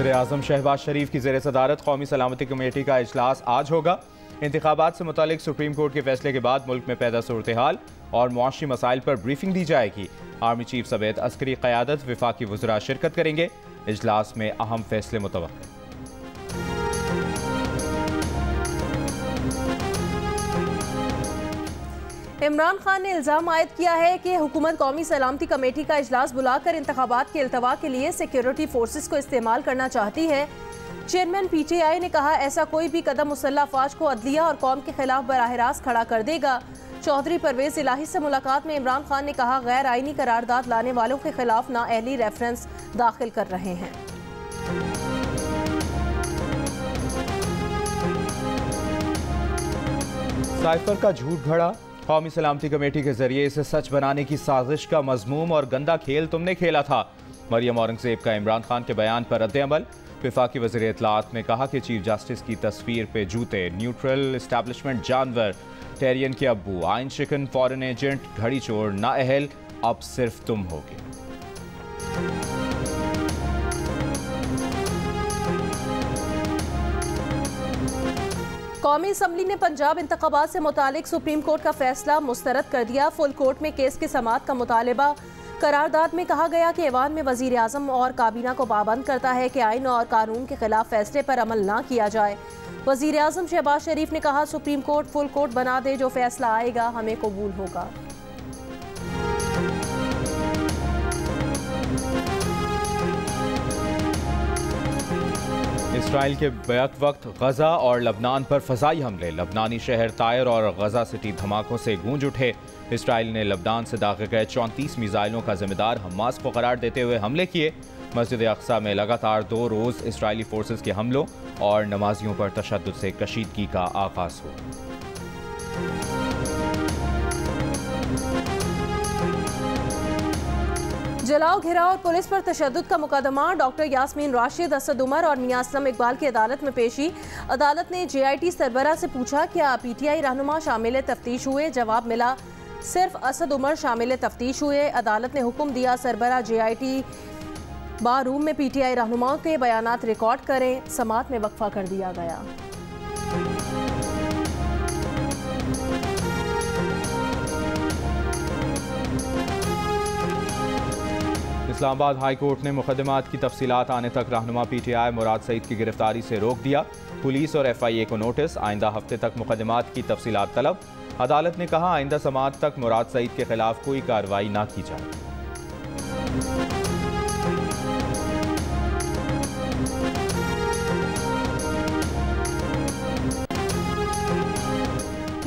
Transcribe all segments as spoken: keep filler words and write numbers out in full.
वज़ीर आज़म शहबाज शरीफ की ज़ेरे सदारत कौमी सलामती कमेटी का इजलास आज होगा। इंतखाबात से मुतालिक सुप्रीम कोर्ट के फैसले के बाद मुल्क में पैदा सूरत-ए-हाल और मुआशी मसाइल पर ब्रीफिंग दी जाएगी। आर्मी चीफ समेत अस्करी क़यादत वफाकी वज़रा शिरकत करेंगे। इजलास में अहम फैसले मुतवक्किल। इमरान खान ने इल्ज़ाम आयद किया है कि हुकूमत कौमी सलामती कमेटी का इजलास बुलाकर इंतखाबात के अल्तवा के लिए सिक्योरिटी फोर्सेस को इस्तेमाल करना चाहती है। चेयरमैन पी टी आई ने कहा, ऐसा कोई भी कदम मुसल्लह अफवाज को अदलिया और कौम के खिलाफ बराह रास्त खड़ा कर देगा। चौधरी परवेज इलाही से मुलाकात में इमरान खान ने कहा, गैर आइनी करारदाद लाने वालों के खिलाफ नाअहली रेफरेंस दाखिल कर रहे हैं। साइफर का झूठ घड़ा, कौमी सलामती कमेटी के जरिए इसे सच बनाने की साजिश का मजमूम और गंदा खेल तुमने खेला था। मरियम औरंगजेब का इमरान खान के बयान पर रद्दअमल। विफाकी वज़ीर इत्तलाआत ने कहा कि चीफ जस्टिस की तस्वीर पे जूते, न्यूट्रल इस्टेब्लिशमेंट जानवर, टेरियन के अब्बू, आइन शिकन, फॉरेन एजेंट, घड़ी चोर, नाअहल, अब सिर्फ तुम होगे। कौमी असम्बली ने पंजाब इंतखाबात से मुतालिक सुप्रीम कोर्ट का फैसला मुस्तरद कर दिया। फुल कोर्ट में केस की समाअत का मुतालबा। करारदाद में कहा गया कि ऐवान में वज़ीर आज़म और काबीना को पाबंद करता है कि आइन और कानून के खिलाफ फैसले पर अमल ना किया जाए। वज़ीर आज़म शहबाज शरीफ ने कहा, सुप्रीम कोर्ट फुल कोर्ट बना दे, जो फैसला आएगा हमें कबूल होगा। इसराइल के बैक वक्त गजा और लबनान पर फ़ज़ाई हमले। लबनानी शहर तायर और गजा सिटी धमाकों से गूंज उठे। इसराइल ने लबनान से दागे गए चौंतीस मिसाइलों का जिम्मेदार हमास को करार देते हुए हमले किए। मस्जिद अक्सा में लगातार दो रोज़ इसराइली फोर्सेस के हमलों और नमाजियों पर तशद्दुद से कशीदगी का आगाज़ हुआ। जलाओ, घिराव और पुलिस पर तशद्दुद का मुकदमा। डॉक्टर यास्मीन राशिद, असद उमर और मियां असलम इकबाल की अदालत में पेशी। अदालत ने जे आई टी सरबरा से पूछा, क्या पी टी आई रहनुमा शामिल तफ्तीश हुए? जवाब मिला, सिर्फ असद उमर शामिल तफ्तीश हुए। अदालत ने हुक्म दिया, सरबरा J I T bar room में पी टी आई रहनुमाओं के बयानात रिकॉर्ड करें। समात में वक्फा कर दिया गया। इस्लामाबाद हाई कोर्ट ने मुकदमात की तफसीलात आने तक रहनुमा P T I Murad Saeed की गिरफ्तारी से रोक दिया। पुलिस और एफ आई ए को नोटिस, आइंदा हफ्ते तक मुकदमात की तफसीलात तलब। अदालत ने कहा, आइंदा समाअत तक मुराद सईद के खिलाफ कोई कार्रवाई ना की जाए।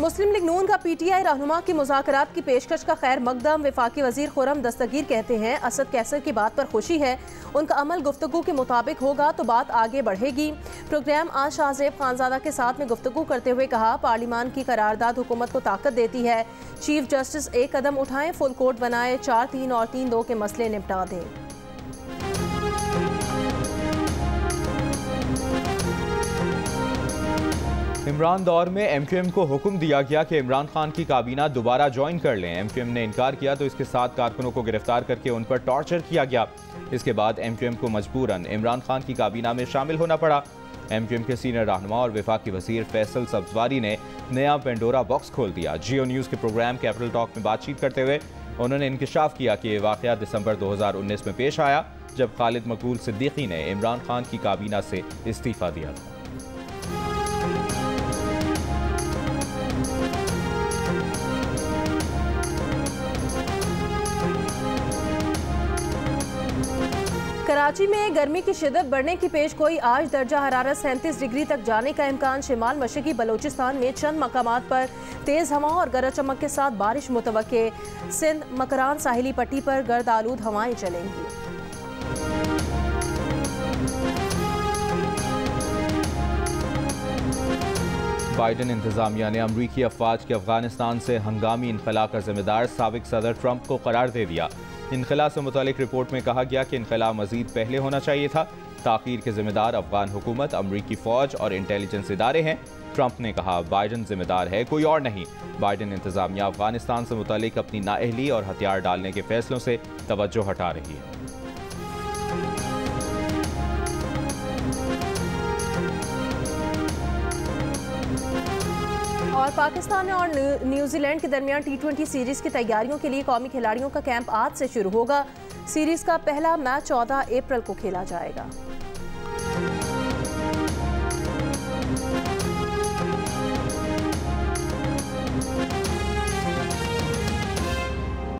मुस्लिम लीग नून का पीटीआई रहनुमा की मुज़ाकरात की पेशकश का खैर मकदम। वफाकी वज़ीर खुरम दस्तगीर कहते हैं, असद कैसर की बात पर खुशी है, उनका अमल गुफ्तगू के मुताबिक होगा तो बात आगे बढ़ेगी। प्रोग्राम आज शाहज़ेब खानज़ादा के साथ में गुफ्तगू करते हुए कहा, पार्लिमान की करारदाद हुकूमत को ताकत देती है। चीफ जस्टिस एक कदम उठाएँ, फुल कोर्ट बनाएँ, चार तीन और तीन दो के मसले निपटा दें। इमरान दौर में एम क्यू एम को हुक्म दिया गया कि इमरान खान की काबीना दोबारा ज्वाइन कर लें। एम क्यू एम ने इनकार किया तो इसके साथ कारकुनों को गिरफ्तार करके उन पर टॉर्चर किया गया। इसके बाद एम क्यू एम को मजबूरन इमरान खान की काबीना में शामिल होना पड़ा। एम क्यू एम के सीनियर रहनुमा और वफाकी वजीर फैसल सब्ज़वारी ने नया पेंडोरा बॉक्स खोल दिया। जियो न्यूज़ के प्रोग्राम कैपिटल टॉक में बातचीत करते हुए उन्होंने इंकशाफ किया कि ये वाक़या दिसंबर दो हज़ार उन्नीस में पेश आया, जब खालिद मकबूल सिद्दीकी ने इमरान खान की काबीना से इस्तीफ़ा दिया था। कराची में गर्मी की शिदत बढ़ने की पेश गोई। आज दर्जा हरारत सैंतीस डिग्री तक जाने का इम्कान। शिमाल मशरकी बलोचिस्तान में चंद मकामात पर तेज़ हवा और गरज चमक के साथ बारिश मुतवक्के। सिंध मकरान साहिली पट्टी पर गर्द आलूद हवाएं चलेंगी। बाइडन इंतजामिया ने अमरीकी अफवाज के अफगानिस्तान से हंगामी इनखला का जिम्मेदार साबिक सदर ट्रंप को करार दे दिया। इनखला से मुतालिक रिपोर्ट में कहा गया कि इनखला मजीद पहले होना चाहिए था। ताखीर के जिम्मेदार अफगान हुकूमत, अमरीकी फ़ौज और इंटेलिजेंस इदारे हैं। ट्रंप ने कहा, बाइडन जिम्मेदार है, कोई और नहीं। बाइडन इंतजामिया अफगानिस्तान से मुतालिक अपनी नाअहली और हथियार डालने के फैसलों से तवज्जो हटा रही है। और पाकिस्तान और न्यूजीलैंड के दरमियान टी ट्वेंटी सीरीज़ की तैयारियों के लिए कौमी खिलाड़ियों का कैंप आज से शुरू होगा। सीरीज़ का पहला मैच चौदह अप्रैल को खेला जाएगा।